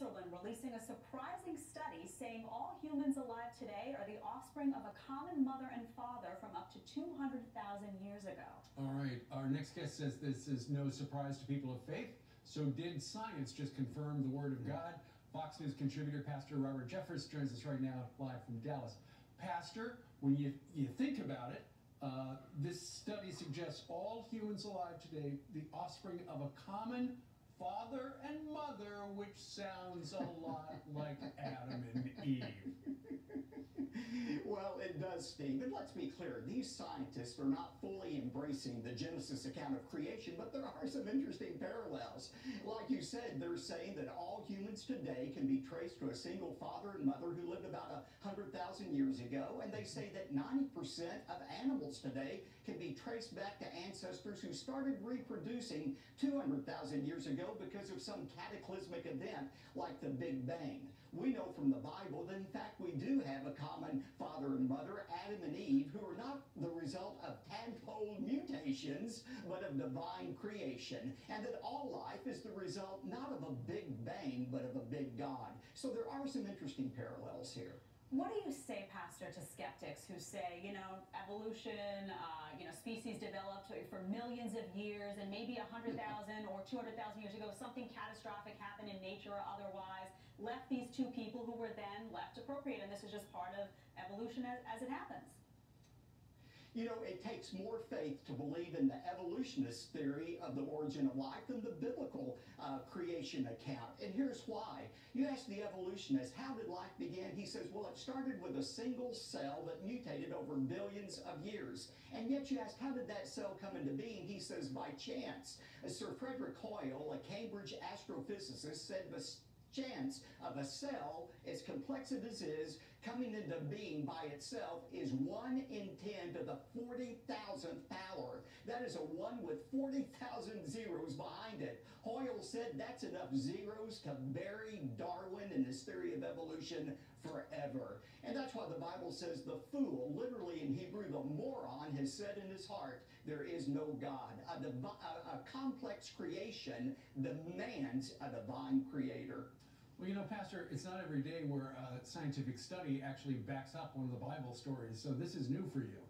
Switzerland releasing a surprising study saying all humans alive today are the offspring of a common mother and father from up to 200,000 years ago. All right, our next guest says this is no surprise to people of faith. So did science just confirm the word of God? Fox News contributor Pastor Robert Jeffers joins us right now live from Dallas. Pastor, when you think about it, this study suggests all humans alive today, the offspring of a common father and mother, which sounds a lot like Adam and Eve. Well, it does, Steve. And let's be clear, these scientists are not fully embracing the Genesis account of creation, but there are some interesting parallels. Like you said, they're saying that all humans today can be traced to a single father and mother who lived about 100,000 years ago, and they say that 90% of animals today can be traced back to ancestors who started reproducing 200,000 years ago because of some cataclysmic event like the Big Bang. We know from the Bible that in fact we do have a common father and mother, Adam and Eve, who are not the result of tadpole mutations but of divine creation, and that all life is the result not of a Big Bang but of a big God. So there are some interesting parallels here. What do you say, Pastor, to skeptics who say, you know, evolution, you know, species developed for millions of years and maybe 100,000 or 200,000 years ago, something catastrophic happened in nature or otherwise, left these two people who were then left to procreate, and this is just part of evolution as it happens? You know, it takes more faith to believe in the evolutionist theory of the origin of life than the biblical creation account. And here's why. You ask the evolutionist, how did life begin? He says, well, it started with a single cell that mutated over billions of years. And yet you ask, how did that cell come into being? He says, by chance. Sir Frederick Hoyle, a Cambridge astrophysicist, said chance of a cell, as complex as it is, coming into being by itself is 1 in 10 to the 40,000th power. That is a 1 with 40,000 zeros behind it. Hoyle said that's enough zeros to bury Darwin and his theory of evolution forever. And that's why the Bible says the fool, literally in Hebrew, the moron, has said in his heart, there is no God. A complex creation demands a divine creator. Well, you know, Pastor, it's not every day where a scientific study actually backs up one of the Bible stories, so this is new for you.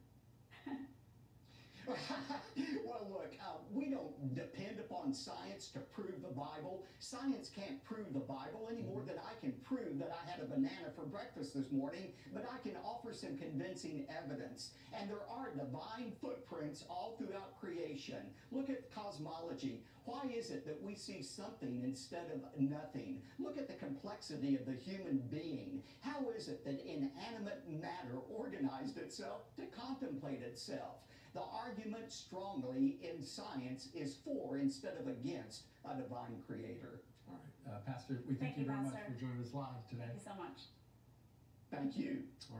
Well, look, we don't depend upon science to prove the Bible. Science can't prove the Bible any more than I can prove that I had a banana for breakfast this morning, but I can offer some convincing evidence. And there are divine footprints all throughout creation. Look at cosmology. Why is it that we see something instead of nothing? Look at the complexity of the human being. How is it that inanimate matter organized itself to contemplate itself? The argument strongly in science is for instead of against a divine creator. All right, Pastor, we thank you very much for joining us live today. Thank you so much. Thank you. All right.